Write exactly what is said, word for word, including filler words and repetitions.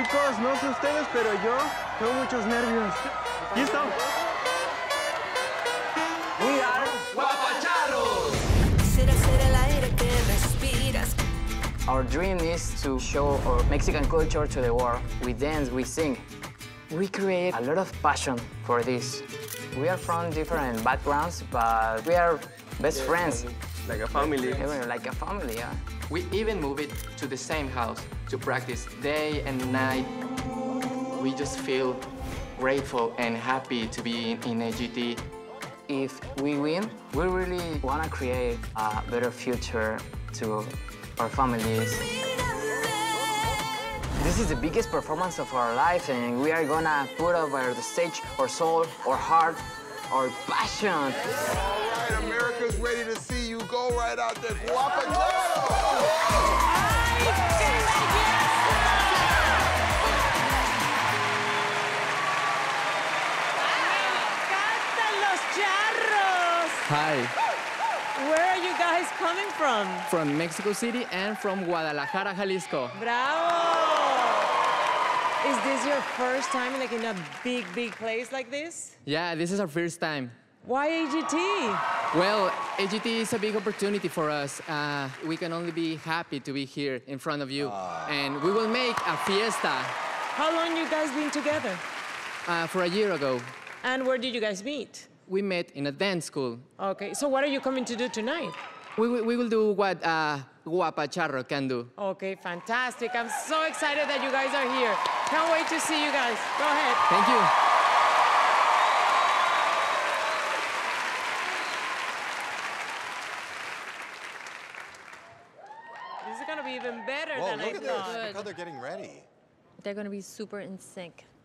Chicos, no sé ustedes, pero yo tengo muchos nervios. ¿Listo? We are Guapacharros. Our dream is to show our Mexican culture to the world. We dance, we sing. We create a lot of passion for this. We are from different backgrounds, but we are best friends. Like a family. Like a family, yeah. We even move it to the same house to practice day and night. We just feel grateful and happy to be in A G T. If we win, we really want to create a better future to our families. This is the biggest performance of our life, and we are gonna put over the stage our soul, our heart, our passion. All right, America's ready to see you go right out there. Hi. Where are you guys coming from? From Mexico City and from Guadalajara, Jalisco. Bravo! Is this your first time like in a big, big place like this? Yeah, this is our first time. Why A G T? Well, A G T is a big opportunity for us. Uh, we can only be happy to be here in front of you. Uh... And we will make a fiesta. How long you guys been together? Uh, for a year ago. And where did you guys meet? We met in a dance school. Okay, so what are you coming to do tonight? We, we, we will do what uh, Guapacharro can do. Okay, fantastic. I'm so excited that you guys are here. Can't wait to see you guys. Go ahead. Thank you. This is going to be even better Whoa, than I thought. Look at this. Look how they're getting ready. They're going to be super in sync.